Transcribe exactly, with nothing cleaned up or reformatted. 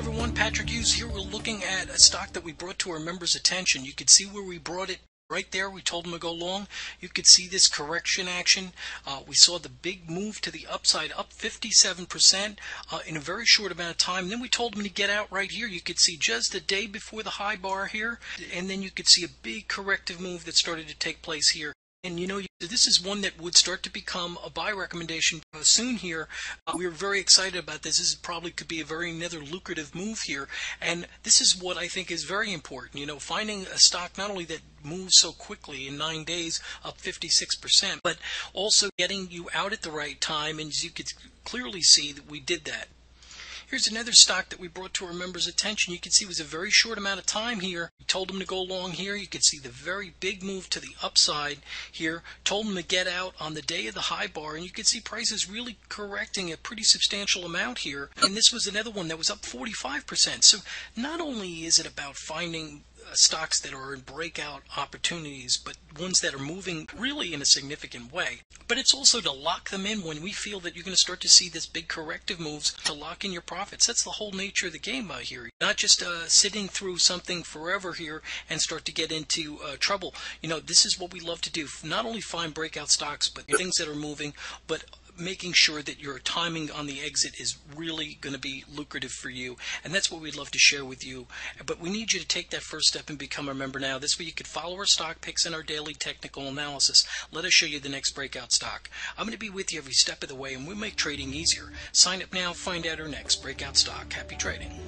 Hey everyone, Patrick Hughes here. We're looking at a stock that we brought to our members' attention. You can see where we brought it right there. We told them to go long. You could see this correction action. Uh, we saw the big move to the upside, up fifty-seven percent uh, in a very short amount of time. Then we told them to get out right here. You could see just the day before the high bar here, and then you could see a big corrective move that started to take place here. And, you know, this is one that would start to become a buy recommendation soon here. Uh, we're very excited about this. This probably could be a very another lucrative move here. And this is what I think is very important, you know, finding a stock not only that moves so quickly in nine days, up fifty-six percent, but also getting you out at the right time. And as you could clearly see that we did that. Here's another stock that we brought to our members' attention. You can see it was a very short amount of time here. We told them to go long here. You can see the very big move to the upside here. Told them to get out on the day of the high bar. And you can see prices really correcting a pretty substantial amount here. And this was another one that was up forty-five percent. So not only is it about finding stocks that are in breakout opportunities, but ones that are moving really in a significant way. But it's also to lock them in when we feel that you're going to start to see this big corrective moves to lock in your profits. That's the whole nature of the game out here. Not just uh, sitting through something forever here and start to get into uh, trouble. You know, this is what we love to do. Not only find breakout stocks, but things that are moving, but making sure that your timing on the exit is really going to be lucrative for you. And that's what we'd love to share with you. But we need you to take that first step and become a member now. This way you could follow our stock picks and our daily technical analysis. Let us show you the next breakout stock. I'm going to be with you every step of the way, and we make trading easier. Sign up now, find out our next breakout stock. Happy trading.